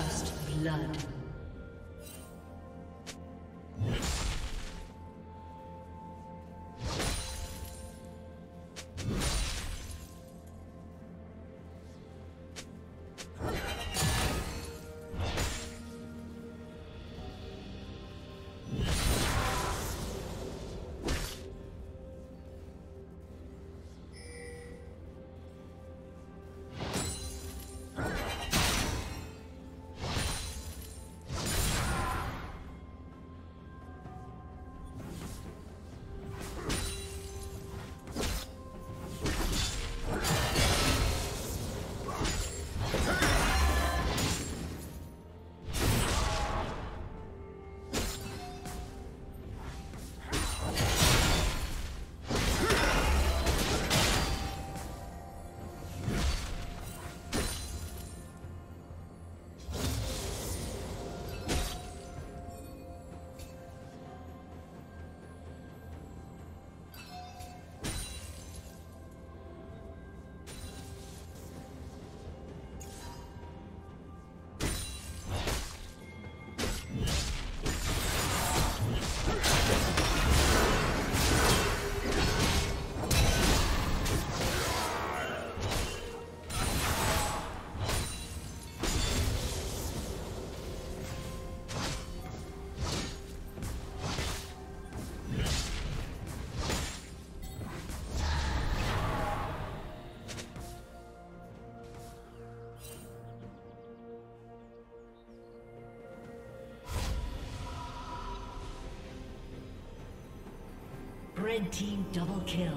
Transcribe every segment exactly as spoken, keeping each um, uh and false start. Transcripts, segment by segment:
First blood. Red team double kill.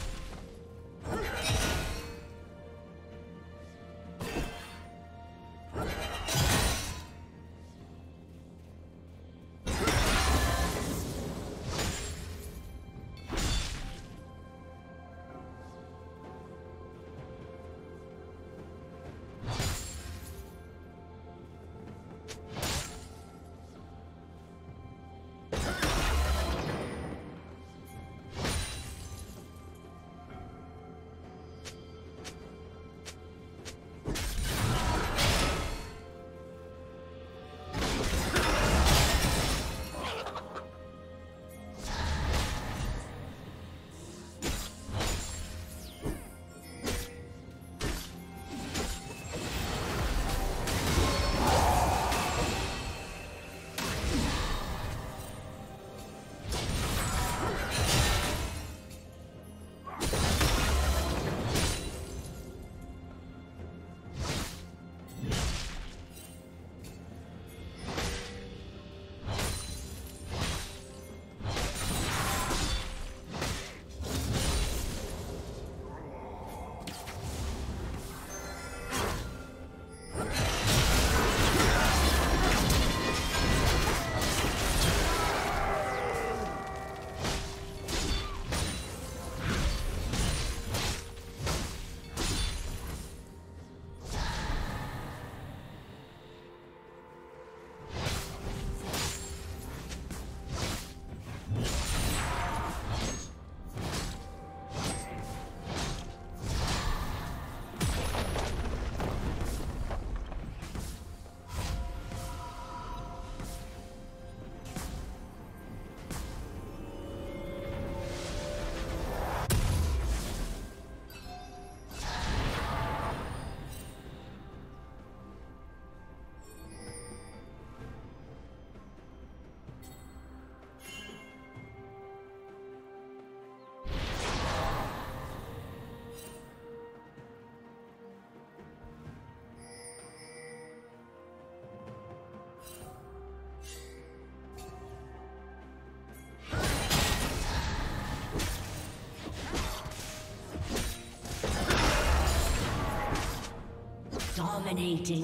Dominating.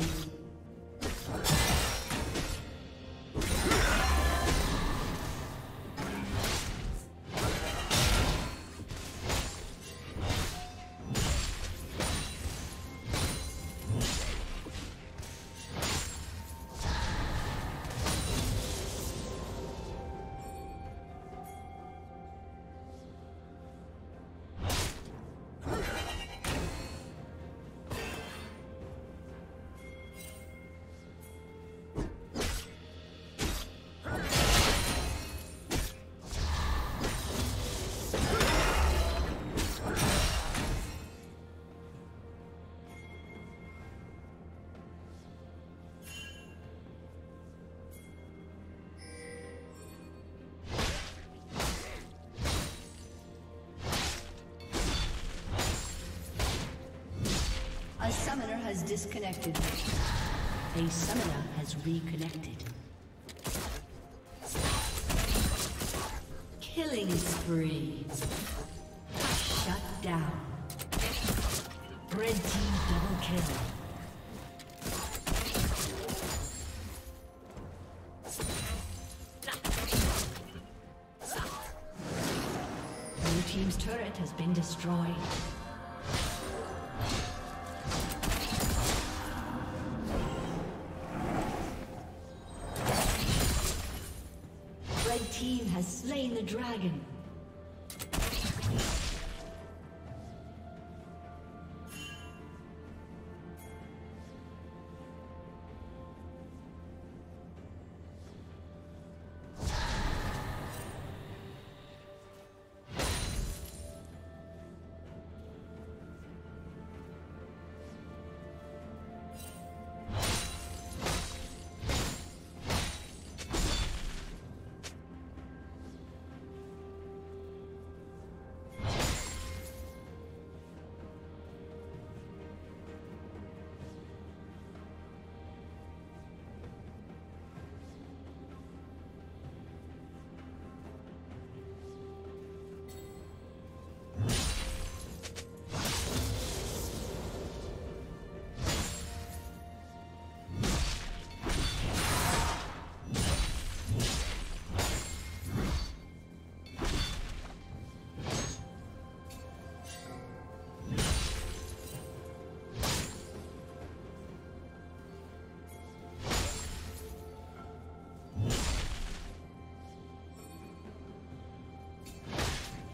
A summoner has disconnected. A summoner has reconnected. Killing spree. Shut down. Red team double kill. Blue team's turret has been destroyed. Slain the dragon.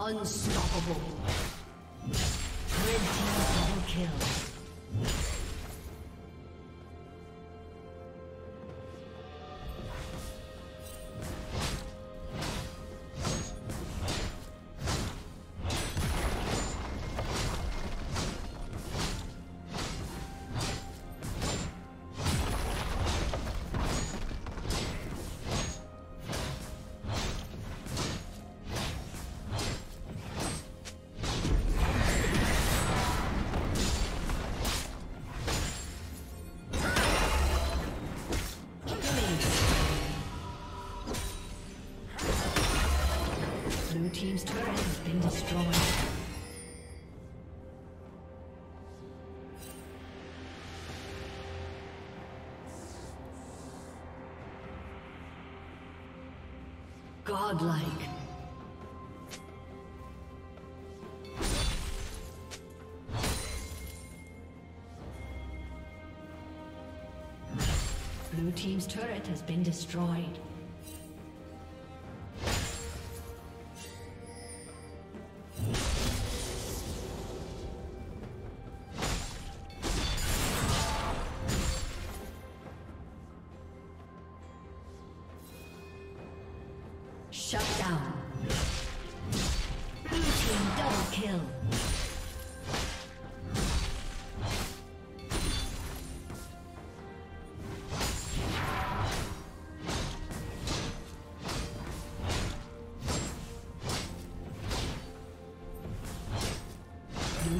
Unstoppable. Red team double kill. Team's turret has been destroyed. Godlike. Blue team's turret has been destroyed. Shut down. Blue team double kill. Blue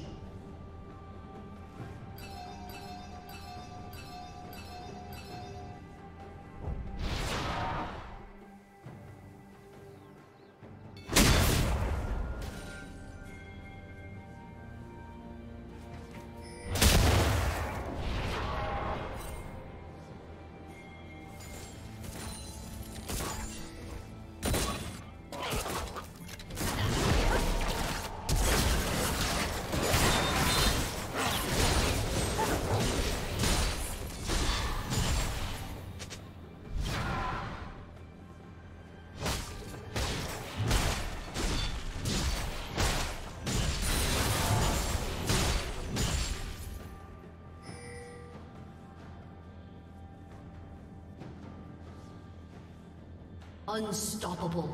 Unstoppable.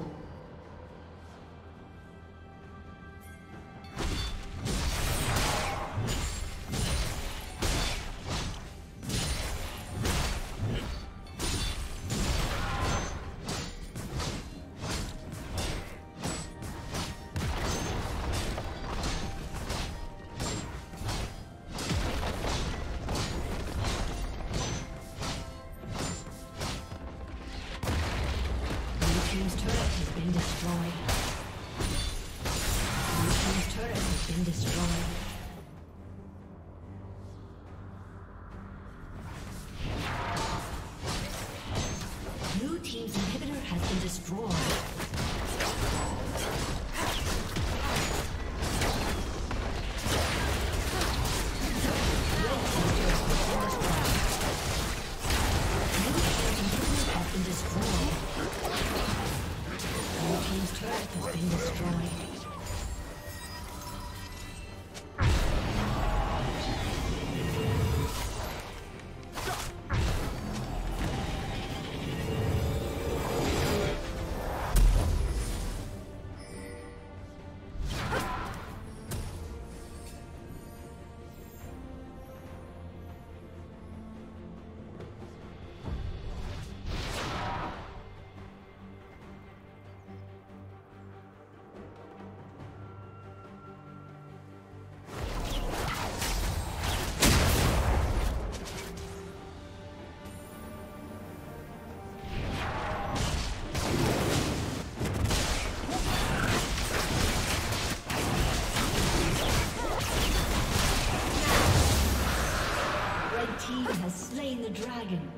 He has slain the dragon.